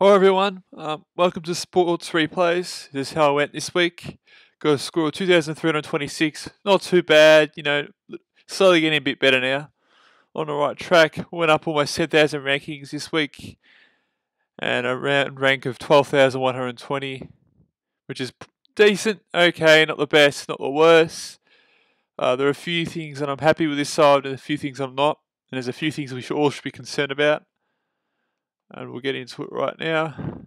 Hi everyone, welcome to Sports Replays. This is how I went this week. Got a score of 2,326, not too bad, you know, slowly getting a bit better now. On the right track, went up almost 10,000 rankings this week, and a rank of 12,120, which is decent, okay, not the best, not the worst. There are a few things that I'm happy with this side, and a few things I'm not, and there's a few things we should all be concerned about. And we'll get into it right now.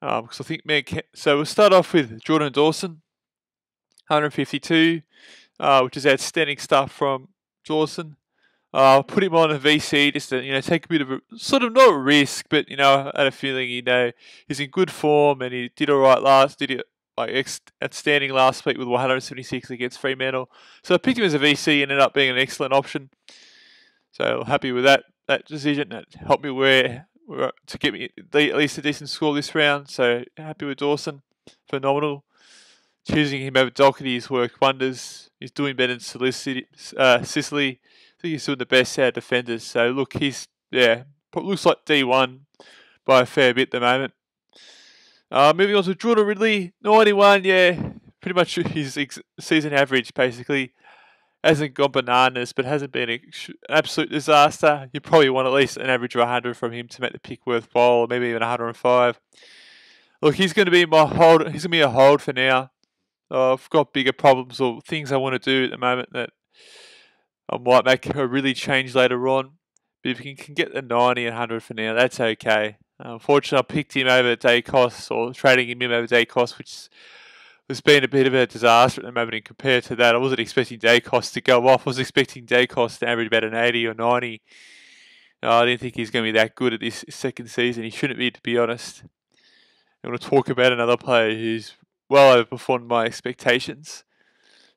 Because I think so we'll start off with Jordan Dawson, 152, which is outstanding stuff from Dawson. I'll put him on a VC just to, you know, take a bit of a, sort of not risk, but, you know, I had a feeling, you know, he's in good form and he did all right outstanding last week with 176 against Fremantle. So I picked him as a VC and ended up being an excellent option. So happy with that. That decision that helped me to get me at least a decent score this round. So happy with Dawson, phenomenal. Choosing him over Doherty has worked wonders. He's doing better than Sicily. I think he's doing the best out of defenders. So look, he's looks like D1 by a fair bit at the moment. Moving on to Jordan Ridley, 91. Yeah, pretty much his season average basically. Hasn't gone bananas, but hasn't been an absolute disaster. You probably want at least an average of 100 from him to make the pick worthwhile, maybe even 105. Look, he's going to be my hold. He's going to be a hold for now. I've got bigger problems or things I want to do at the moment that I might make a really change later on. But if you can get the 90 and 100 for now, that's okay. Unfortunately, I picked him over Daicos, or trading him over Daicos, which it's been a bit of a disaster at the moment, and compared to that, I wasn't expecting Daicos to go off. I was expecting Daicos to average about an 80 or 90. I didn't think he's going to be that good at this second season. He shouldn't be, to be honest. I want to talk about another player who's well overperformed my expectations.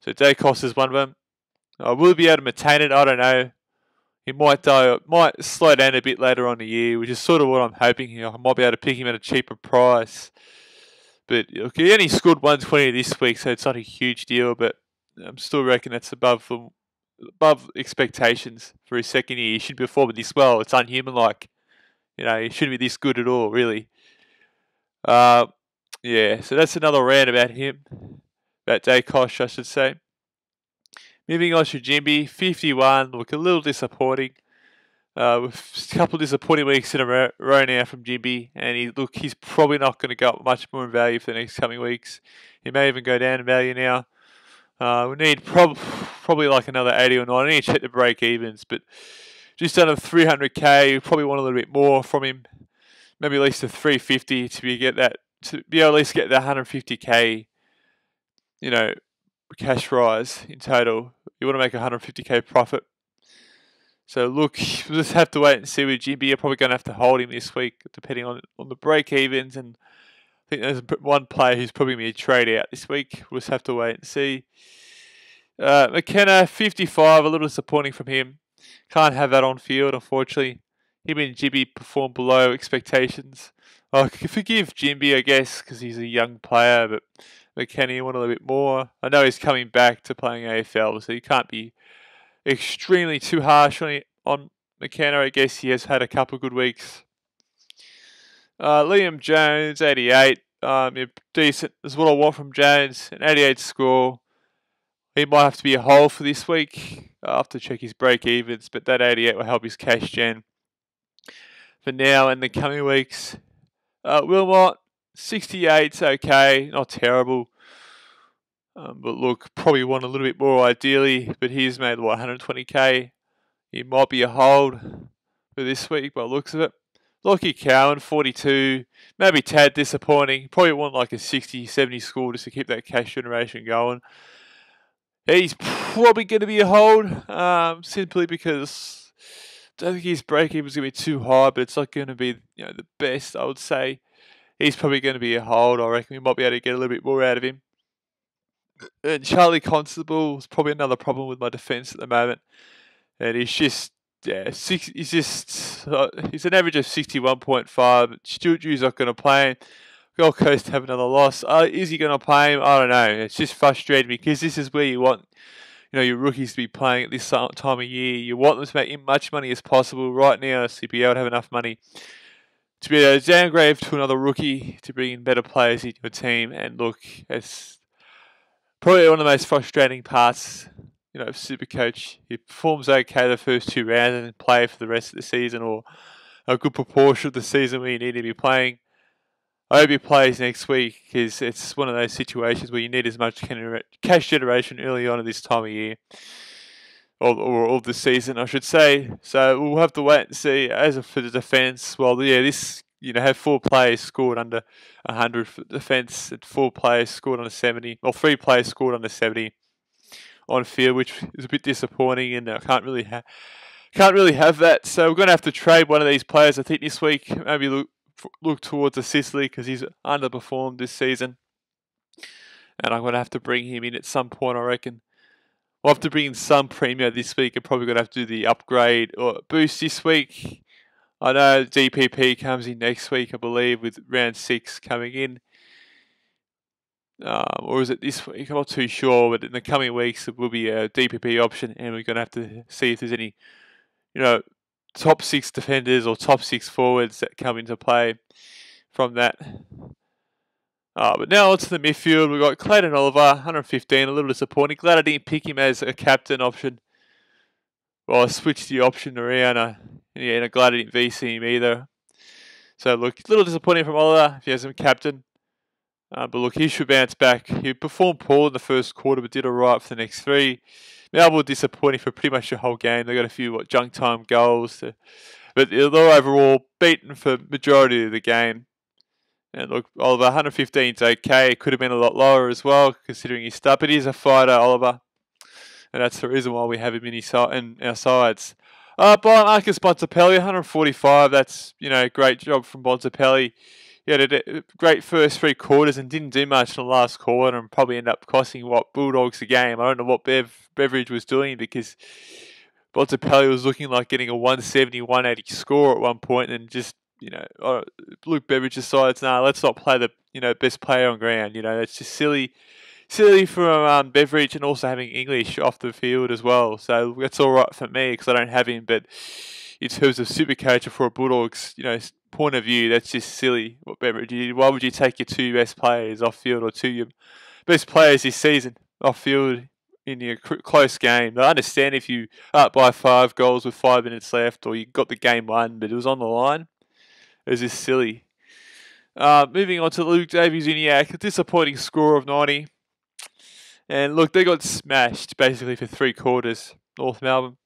So Daicos is one of them. Will he be able to maintain it? I don't know. He might die. Might slow down a bit later on in the year, which is sort of what I'm hoping here. I might be able to pick him at a cheaper price. But okay, he only scored 120 this week, so it's not a huge deal. But I'm still reckon that's above expectations for his second year. He should be performing this well. It's unhuman-like. You know, he shouldn't be this good at all, really. Yeah, so that's another rant about him. About Daicos, I should say. Moving on to Jimby, 51. Look, a little disappointing. With a couple of disappointing weeks in a row now from Jimby, and he's probably not going to go up much more in value for the next coming weeks. He may even go down in value now. We need probably like another 80 or 90. I need to check the break evens, but just under 300k. We probably want a little bit more from him, maybe at least a 350 to be able to at least get that 150k. You know, cash rise in total. You want to make a 150k profit. So look, we'll just have to wait and see with Jimby. You're probably going to have to hold him this week, depending on the break-evens. And I think there's one player who's probably going to trade out this week. We'll just have to wait and see. McKenna, 55, a little disappointing from him. Can't have that on field, unfortunately. Him and Jimby performed below expectations. I could forgive Jimby, I guess, because he's a young player. But McKenna, you want a little bit more. I know he's coming back to playing AFL, so you can't be extremely too harsh on McKenna. I guess he has had a couple of good weeks. Liam Jones, 88. Decent is what I want from Jones. An 88 score. He might have to be a hole for this week. I'll have to check his break-evens, but that 88 will help his cash gen for now and the coming weeks. Wilmot, 68's okay. Not terrible. But look, probably want a little bit more ideally, but he's made, what, 120k. He might be a hold for this week by the looks of it. Lockie Cowan, 42. Maybe a tad disappointing. Probably want like a 60, 70 score just to keep that cash generation going. He's probably going to be a hold, simply because I don't think his break-even is going to be too high, but it's not going to be, you know, the best, I would say. He's probably going to be a hold. I reckon we might be able to get a little bit more out of him. And Charlie Constable is probably another problem with my defence at the moment, and he's just he's an average of 61.5. Stuart Jew's not going to play him. Gold Coast have another loss. Is he going to play him? I don't know. It's just frustrating because this is where you want, you know, your rookies to be playing at this time of year. You want them to make as much money as possible right now, so you'll be able to have enough money to be a downgrade to another rookie, to bring in better players into your team. And look, it's probably one of the most frustrating parts, you know, of Supercoach. He performs okay the first two rounds and play for the rest of the season, or a good proportion of the season where you need to be playing. I hope he plays next week, because it's one of those situations where you need as much cash generation early on at this time of year. Or the season, I should say. So we'll have to wait and see. As for the defence, well, yeah, this, you know, have four players scored under 100 for defence, and four players scored under 70, or three players scored under 70 on field, which is a bit disappointing, and I can't really have that. So we're going to have to trade one of these players, I think, this week. Maybe look towards a Sicily, because he's underperformed this season, and I'm going to have to bring him in at some point, I reckon. We'll have to bring in some Premier this week. I'm probably going to have to do the upgrade or boost this week. I know DPP comes in next week, I believe, with round 6 coming in. Or is it this week? I'm not too sure, but in the coming weeks, it will be a DPP option, and we're going to have to see if there's any, you know, top 6 defenders or top 6 forwards that come into play from that. But now on to the midfield. We've got Clayton Oliver, 115, a little disappointing. Glad I didn't pick him as a captain option. Well, I switched the option around, and I'm glad I didn't VC him either. So look, a little disappointing from Oliver if he has him captain. But look, he should bounce back. He performed poor in the first quarter, but did alright for the next 3. Melbourne disappointing for pretty much the whole game. They got a few junk time goals, but they're overall beaten for majority of the game. And look, Oliver, 115 is okay. It could have been a lot lower as well, considering his stuff. But he's a fighter, Oliver. And that's the reason why we have him in our sides. By Marcus Bontepelli, 145. That's, you know, great job from Bontepelli. He had a great first 3 quarters and didn't do much in the last quarter, and probably end up costing, what, Bulldogs a game. I don't know what Beveridge was doing, because Bontepelli was looking like getting a 170, 180 score at one point, and just, you know, Luke Beveridge decides, nah, let's not play the, you know, best player on ground. You know, that's just silly from Beveridge, and also having English off the field as well. So that's all right for me, because I don't have him. But in terms of Supercoach, for a Bulldogs, you know, point of view, that's just silly what Beveridge did. Why would you take your 2 best players off field, or 2 your best players this season off field in your close game? I understand if you up by 5 goals with 5 minutes left, or you got the game won, but it was on the line. It was just silly. Moving on to Luke Davies, a disappointing score of 90. And look, they got smashed basically for 3 quarters, North Melbourne.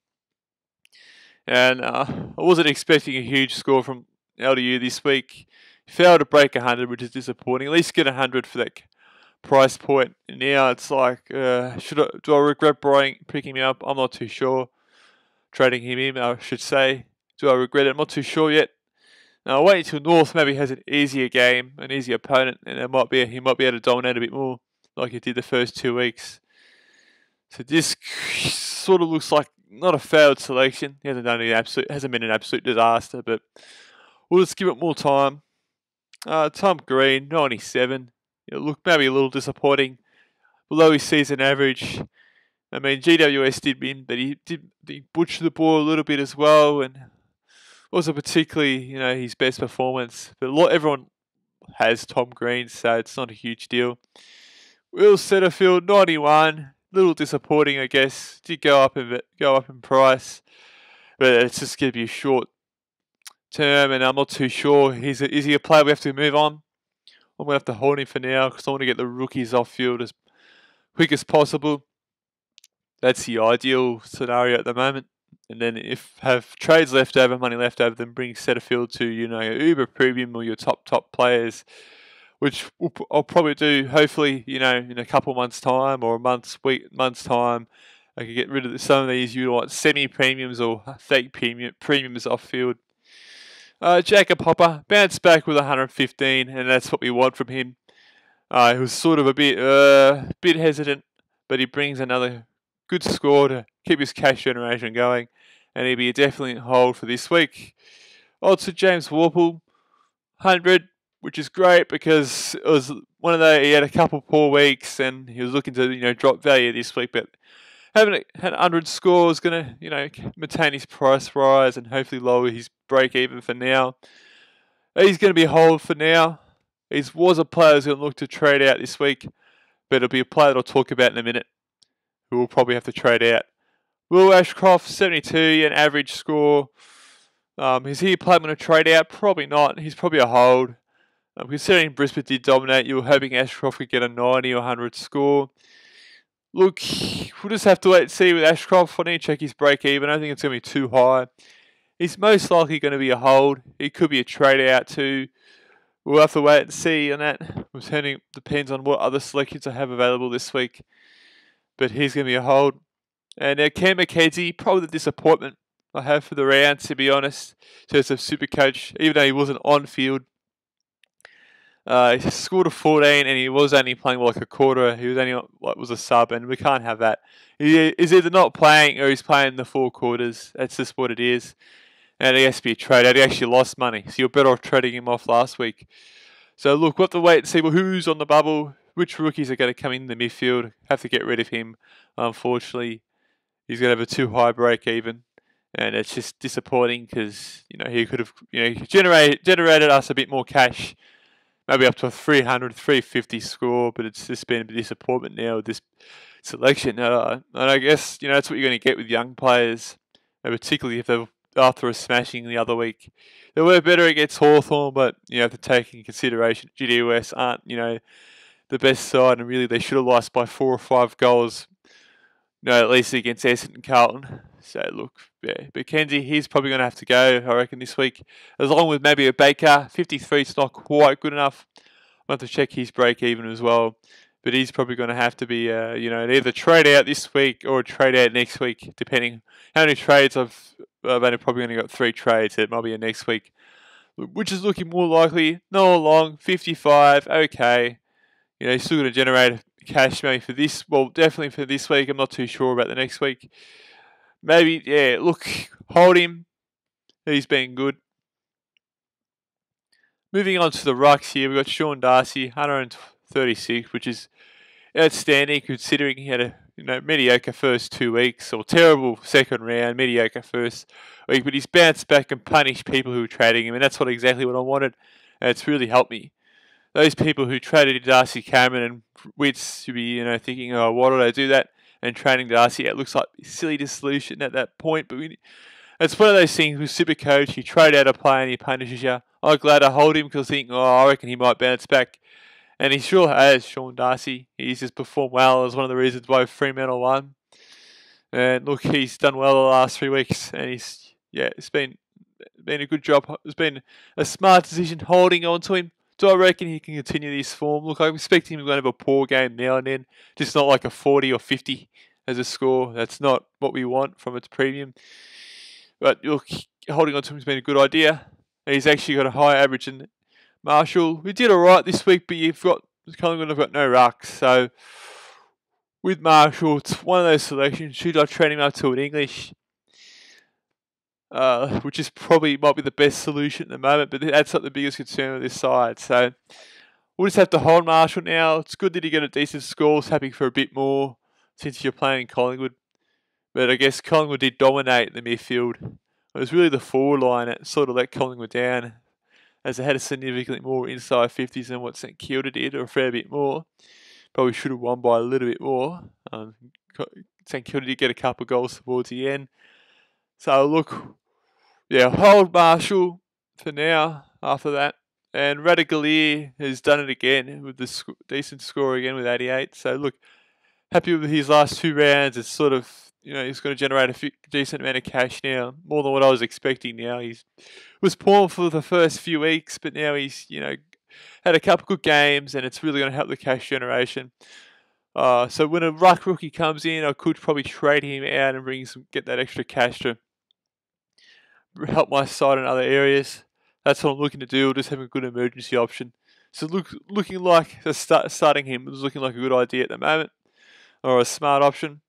And I wasn't expecting a huge score from LDU this week. Failed to break 100, which is disappointing. At least get 100 for that price point. And now it's like, do I regret picking him up? I'm not too sure. Trading him in, I should say. Do I regret it? I'm not too sure yet. Now, I'll wait until North maybe has an easier game, an easier opponent, and it might be he might be able to dominate a bit more, like he did the first 2 weeks. So this sort of looks like not a failed selection. He hasn't been an absolute disaster, but we'll just give it more time. Tom Green, 97. It looked maybe a little disappointing, below his season average. I mean, GWS did win, but he butchered the ball a little bit as well, and wasn't particularly, you know, his best performance. But everyone has Tom Green, so it's not a huge deal. Will Setterfield, 91. Little disappointing, I guess. Did go up in price, but it's just going to be a short term, and I'm not too sure. Is he a player we have to move on? I'm going to have to hold him for now, because I want to get the rookies off field as quick as possible. That's the ideal scenario at the moment. And then if have trades left over, money left over, then bring Setterfield to, you know, Uber Premium or your top players, which I'll probably do, hopefully, you know, in a couple months' time, or a month's time. I could get rid of some of these, you know, like semi-premiums or fake premiums off-field. Jacob Hopper bounced back with 115, and that's what we want from him. He was sort of a bit hesitant, but he brings another good score to keep his cash generation going, and he'd be definitely in hold for this week. Also, James Warple, 100, which is great, because it was one of the, he had a couple poor weeks, and he was looking to, you know, drop value this week, but having had 100 score is going to, you know, maintain his price rise and hopefully lower his break even for now. He's going to be hold for now. He was a player who's going to look to trade out this week, but it'll be a player that I'll talk about in a minute, who will probably have to trade out. Will Ashcroft, 72, an average score. Is he a player I'm going to trade out? Probably not. He's probably a hold. Considering Brisbane did dominate, you were hoping Ashcroft could get a 90 or 100 score. Look, we'll just have to wait and see with Ashcroft. I need to check his break even. I don't think it's going to be too high. He's most likely going to be a hold. He could be a trade out too. We'll have to wait and see on that. It depends on what other selections I have available this week. But he's going to be a hold. And Cam McKenzie, probably the disappointment I have for the round, to be honest, in terms of Supercoach, even though he wasn't on field. He scored a 14 and he was only playing like a quarter. He was only like was a sub, and we can't have that. He is either not playing or he's playing the four quarters. That's just what it is. And he has to be a trade out. He actually lost money, so you're better off trading him off last week. So look, we'll have to wait and see who's on the bubble, which rookies are going to come in the midfield. Have to get rid of him. Unfortunately, he's going to have a too high break even. And it's just disappointing because, you know, he could have, you know, generated us a bit more cash. Maybe up to a 300, 350 score, but it's just been a disappointment now with this selection. And I guess, you know, that's what you're going to get with young players, and particularly if they're after a smashing the other week. They were better against Hawthorn, but you have to take in consideration GWS aren't, you know, the best side, and really they should have lost by 4 or 5 goals, you know, at least against Essendon and Carlton. So look, yeah, McKenzie, he's probably going to have to go, I reckon, this week. As long with maybe a Baker, 53 is not quite good enough. I'll have to check his break even as well. But he's probably going to have to be, you know, either trade out this week or trade out next week, depending how many trades I've only probably only got 3 trades. It might be a next week, which is looking more likely. Noah Long, 55, okay. You know, he's still going to generate cash maybe for this. Well, definitely for this week. I'm not too sure about the next week. Maybe, yeah, look, hold him. He's been good. Moving on to the rucks here, we've got Sean Darcy, 136, which is outstanding considering he had a, you know, mediocre first 2 weeks, or terrible second round, mediocre first week, but he's bounced back and punished people who were trading him, and that's exactly what I wanted, and it's really helped me. Those people who traded Darcy Cameron and Wits to be, you know, thinking, oh, why did I do that? And trading Darcy, it looks like a silly dissolution at that point. But it's one of those things with Supercoach. You trade out a player and he punishes you. I'm glad I hold him because I think, oh, I reckon he might bounce back. And he sure has, Sean Darcy. He's just performed well. It's one of the reasons why Fremantle won. And look, he's done well the last 3 weeks. And he's, yeah, it's been a good job. It's been a smart decision holding on to him. Do I reckon he can continue this form? Look, I expect him to have a poor game now and then. Just not like a 40 or 50 as a score. That's not what we want from its premium. But look, holding on to him has been a good idea. He's actually got a higher average than Marshall. We did all right this week, but you've got Collingwood have got no rucks. So with Marshall, it's one of those selections. Should I train him up to an English? Which is probably might be the best solution at the moment, but that's not the biggest concern with this side. So we'll just have to hold Marshall now. It's good that he got a decent score. It's happy for a bit more since you're playing Collingwood. But I guess Collingwood did dominate the midfield. It was really the forward line that sort of let Collingwood down, as they had a significantly more inside 50s than what St Kilda did, or a fair bit more. Probably should have won by a little bit more. St Kilda did get a couple of goals towards the end. So look, yeah, hold Marshall for now after that. And Radagalier has done it again with the decent score again with 88. So look, happy with his last 2 rounds. It's sort of, you know, he's going to generate a decent amount of cash now, more than what I was expecting now. He was poor for the first few weeks, but now he's, you know, had a couple good games, and it's really going to help the cash generation. So when a ruck rookie comes in, I could probably trade him out and bring get that extra cash to help my side in other areas. That's what I'm looking to do. Just having a good emergency option. So looking like starting him was looking like a good idea at the moment, or a smart option,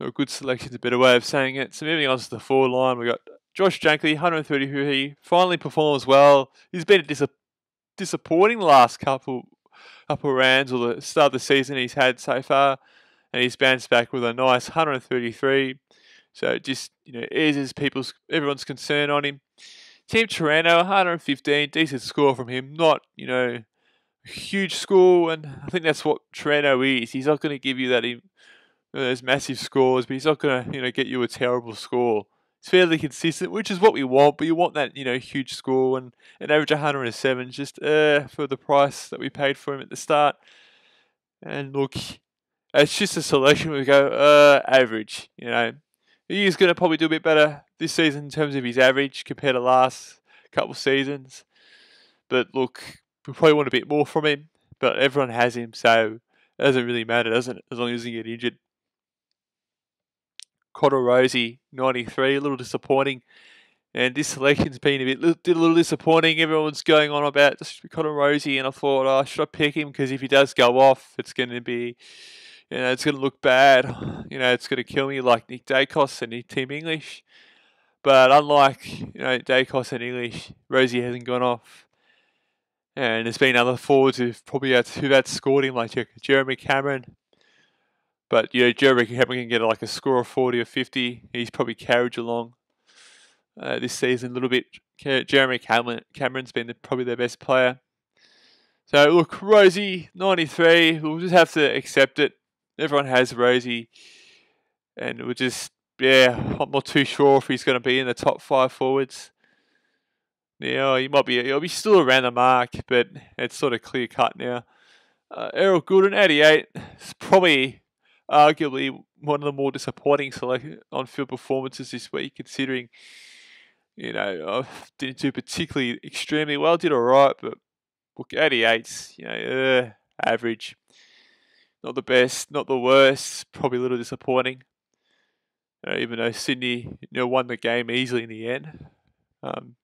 or a good selection is a better way of saying it. So moving on to the forward line, we got Josh Dunkley, 130, who he finally performs well. He's been disappointing the last couple rounds, or the start of the season he's had so far, and he's bounced back with a nice 133. So it just, you know, eases everyone's concern on him. Tim Torano, 115, decent score from him. Not, you know, huge score, and I think that's what Torano is. He's not going to give you that those massive scores, but he's not going to, you know, get you a terrible score. It's fairly consistent, which is what we want, but you want that, you know, huge score, and an average 107 just for the price that we paid for him at the start. And look, it's just a selection. We go average, you know. He's going to probably do a bit better this season in terms of his average compared to last couple of seasons. But look, we probably want a bit more from him. But everyone has him, so it doesn't really matter, doesn't it? As long as he doesn't get injured. Cotter Rosie, 93, a little disappointing. And this selection's been a little disappointing. Everyone's going on about Cotter Rosie, and I thought, oh, should I pick him? Because if he does go off, it's going to be... you know, it's going to look bad. You know, it's going to kill me like Nick Daicos and Team English. But unlike, you know, Daicos and English, Rosie hasn't gone off. And there's been other forwards who've outscored him, like Jeremy Cameron. But, you know, Jeremy Cameron can get like a score of 40 or 50. He's probably carried along this season a little bit. Jeremy Cameron's been probably their best player. So, look, Rosie, 93. We'll just have to accept it. Everyone has Rosie, and we're just, yeah, I'm not too sure if he's going to be in the top five forwards. Now, he might be, he'll be still around the mark, but it's sort of clear cut now. Errol Gulden, 88, is probably arguably one of the more disappointing on-field performances this week, considering, you know, I didn't do particularly extremely well, did all right, but look, 88's, you know, average. Not the best, not the worst, probably a little disappointing. You know, even though Sydney, you know, won the game easily in the end.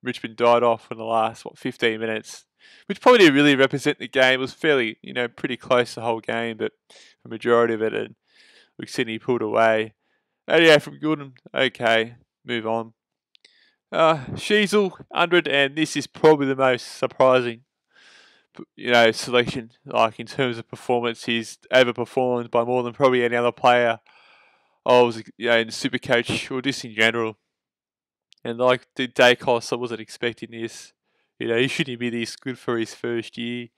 Richmond died off in the last, 15 minutes, which probably didn't really represent the game. It was fairly, you know, pretty close the whole game, but the majority of it, and look, Sydney pulled away. 88 from Gordon, okay, move on. Sheasel, 100, and this is probably the most surprising, you know, selection, like in terms of performance. He's overperformed by more than probably any other player you know, in Supercoach or just in general. And like the Daicos, I wasn't expecting this. You know, he shouldn't be this good for his first year.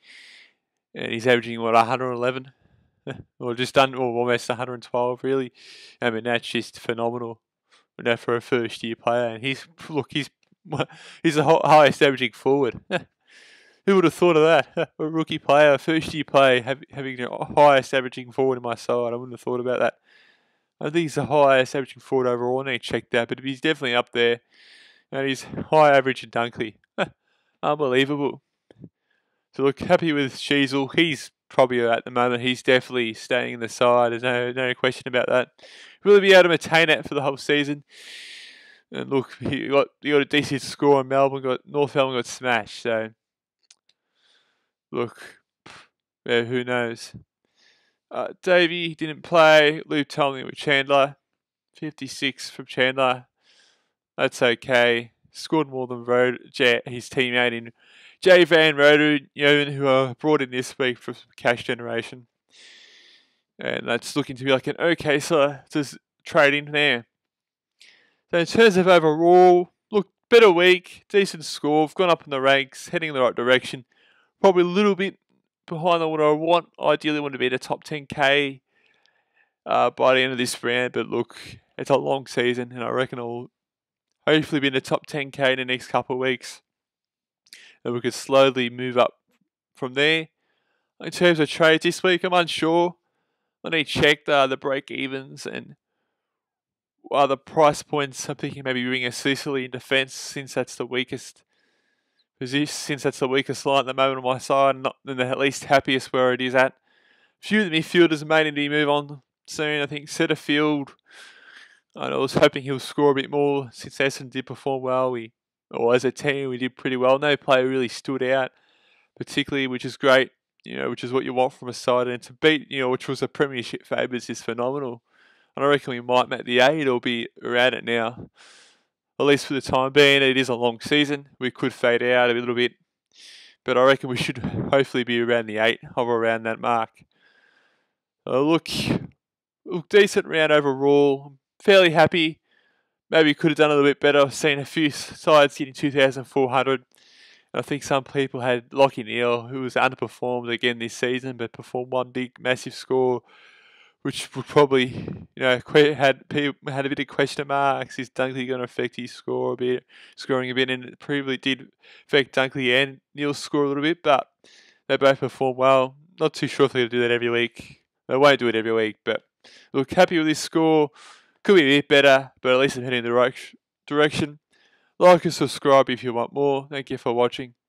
And he's averaging, 111? Or just almost 112, really. I mean, that's just phenomenal, you know, for a first year player. And he's, look, he's the highest averaging forward. Who would have thought of that? A rookie player, first year play, having the highest averaging forward in my side. I wouldn't have thought about that. I think he's the highest averaging forward overall. I need to check that, but he's definitely up there. And he's high average in Dunkley. Unbelievable. So look, happy with Sheasel. He's probably at the moment, he's definitely staying in the side. There's no question about that. Will he be able to maintain that for the whole season? And look, he got a decent score in Melbourne. North Melbourne got smashed, so... look, yeah, who knows? Davey didn't play. Luke Tomlin with Chandler. 56 from Chandler. That's okay. Scored more than his teammate in J. Van Roden, who are brought in this week for cash generation. And that's looking to be like an okay so just trade in there. So in terms of overall, look, better week. Decent score. We've gone up in the ranks. Heading in the right direction. Probably a little bit behind on what I want. Ideally, I want to be in the top 10k by the end of this round. But look, it's a long season, and I reckon I'll hopefully be in the top 10k in the next couple of weeks. And we could slowly move up from there. In terms of trades this week, I'm unsure. I need to check the break-evens and the price points. I'm thinking maybe bringing a Sicily in defence, since that's the weakest. Since that's the weakest line at the moment on my side, not in the least happiest where it is at. Few of the midfielders may need to move on soon. I think Setterfield, I was hoping he'll score a bit more since Essendon did perform well. As a team, we did pretty well. No player really stood out particularly, which is great, you know, which is what you want from a side. And to beat, you know, which was a premiership favourites is phenomenal. And I reckon we might make the 8 or be around it now. At least for the time being, it is a long season. We could fade out a little bit, but I reckon we should hopefully be around the 8, hover around that mark. Look, decent round overall. I'm fairly happy. Maybe could have done a little bit better. I've seen a few sides getting 2,400. I think some people had Lockie Neal, who was underperformed again this season, but performed one big, massive score, which would probably, had a bit of question marks. Is Dunkley going to affect his score a bit, And it probably did affect Dunkley and Neal's score a little bit, but they both performed well. Not too sure if they're going to do that every week. They won't do it every week, but look, happy with this score. Could be a bit better, but at least I'm heading in the right direction. Like and subscribe if you want more. Thank you for watching.